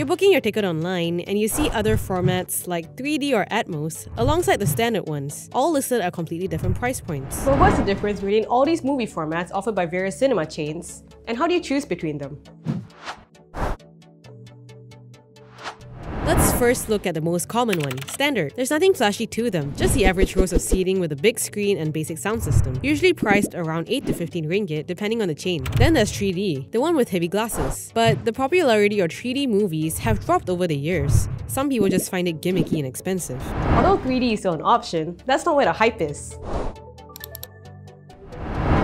You're booking your ticket online and you see other formats like 3D or Atmos alongside the standard ones, all listed at completely different price points. But what's the difference between all these movie formats offered by various cinema chains, and how do you choose between them? Let's first look at the most common one, standard. There's nothing flashy to them, just the average rows of seating with a big screen and basic sound system, usually priced around 8 to 15 ringgit depending on the chain. Then there's 3D, the one with heavy glasses. But the popularity of 3D movies have dropped over the years. Some people just find it gimmicky and expensive. Although 3D is still an option, that's not where the hype is.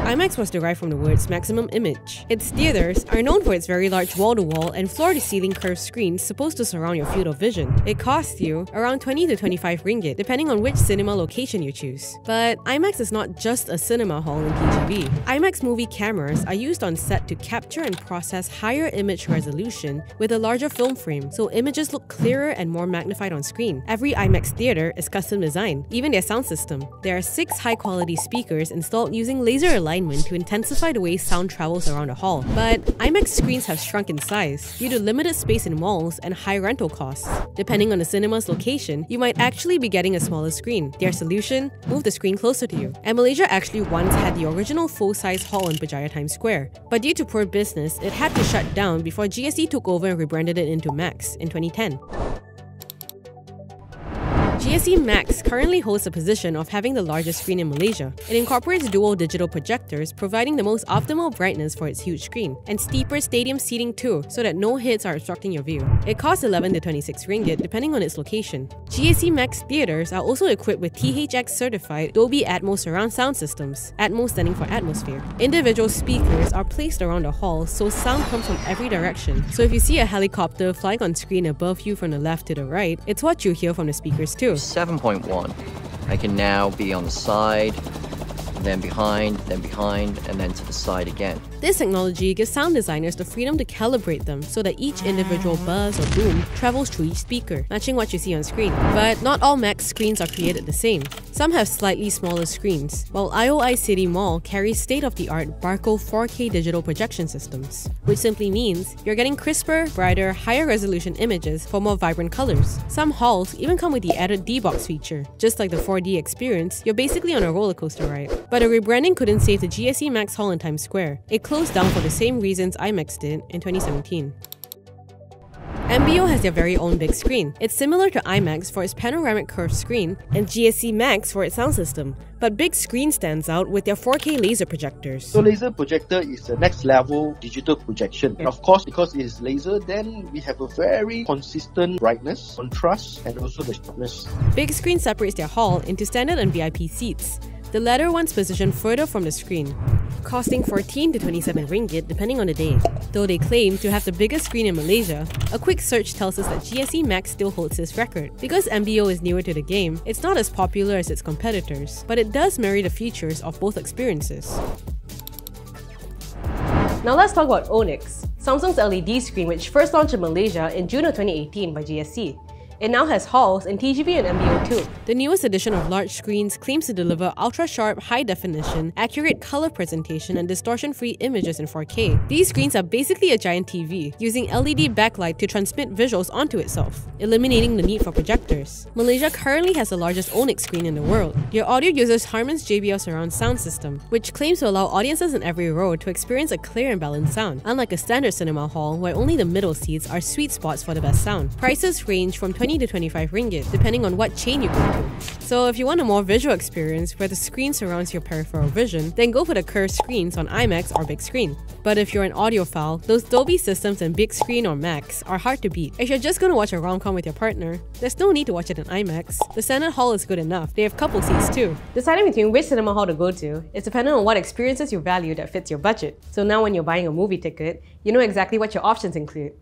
IMAX was derived from the words maximum image. Its theatres are known for its very large wall-to-wall and floor-to-ceiling curved screens supposed to surround your field of vision. It costs you around 20 to 25 ringgit, depending on which cinema location you choose. But IMAX is not just a cinema hall in TGV. IMAX movie cameras are used on set to capture and process higher image resolution with a larger film frame, so images look clearer and more magnified on screen. Every IMAX theatre is custom designed, even their sound system. There are 6 high-quality speakers installed using laser alignment to intensify the way sound travels around the hall. But IMAX screens have shrunk in size due to limited space in malls and high rental costs. Depending on the cinema's location, you might actually be getting a smaller screen. Their solution? Move the screen closer to you. And Malaysia actually once had the original full-size hall in PJaya Times Square. But due to poor business, it had to shut down before GSC took over and rebranded it into Max in 2010. GAC Max currently holds the position of having the largest screen in Malaysia. It incorporates dual digital projectors, providing the most optimal brightness for its huge screen, and steeper stadium seating too, so that no hits are obstructing your view. It costs 11 to 26 ringgit depending on its location. GAC Max theatres are also equipped with THX certified Dolby Atmos surround sound systems, Atmos standing for atmosphere. Individual speakers are placed around the hall, so sound comes from every direction. So if you see a helicopter flying on screen above you from the left to the right, it's what you hear from the speakers too. 7.1. I can now be on the side, then behind, and then to the side again. This technology gives sound designers the freedom to calibrate them so that each individual buzz or boom travels through each speaker, matching what you see on screen. But not all Max screens are created the same. Some have slightly smaller screens, while IOI City Mall carries state-of-the-art Barco 4K digital projection systems, which simply means you're getting crisper, brighter, higher resolution images for more vibrant colors. Some halls even come with the added D-Box feature. Just like the 4D experience, you're basically on a roller coaster ride. But a rebranding couldn't save the GSC Max Hall in Times Square. It closed down for the same reasons IMAX did in 2017. MBO has their very own big screen. It's similar to IMAX for its panoramic curved screen and GSC Max for its sound system, but Big Screen stands out with their 4K laser projectors. So laser projector is the next level digital projection. And of course, because it is laser, then we have a very consistent brightness, contrast, and also the sharpness. Big Screen separates their hall into standard and VIP seats. The latter one's positioned further from the screen, costing 14 to 27 ringgit depending on the day. Though they claim to have the biggest screen in Malaysia, a quick search tells us that GSC Max still holds this record. Because MBO is newer to the game, it's not as popular as its competitors, but it does marry the features of both experiences. Now let's talk about Onyx, Samsung's LED screen which first launched in Malaysia in June of 2018 by GSC. It now has halls in TGV and MBO too. The newest edition of large screens claims to deliver ultra-sharp, high-definition, accurate color presentation and distortion-free images in 4K. These screens are basically a giant TV, using LED backlight to transmit visuals onto itself, eliminating the need for projectors. Malaysia currently has the largest Onyx screen in the world. Your audio uses Harman's JBL surround sound system, which claims to allow audiences in every row to experience a clear and balanced sound, unlike a standard cinema hall where only the middle seats are sweet spots for the best sound. Prices range from 20 to 25 ringgit, depending on what chain you go to. So if you want a more visual experience where the screen surrounds your peripheral vision, then go for the curved screens on IMAX or Big Screen. But if you're an audiophile, those Dolby systems and Big Screen or Max are hard to beat. If you're just going to watch a rom-com with your partner, there's no need to watch it in IMAX. The standard hall is good enough. They have couple seats too. Deciding between which cinema hall to go to is dependent on what experiences you value that fits your budget. So now when you're buying a movie ticket, you know exactly what your options include.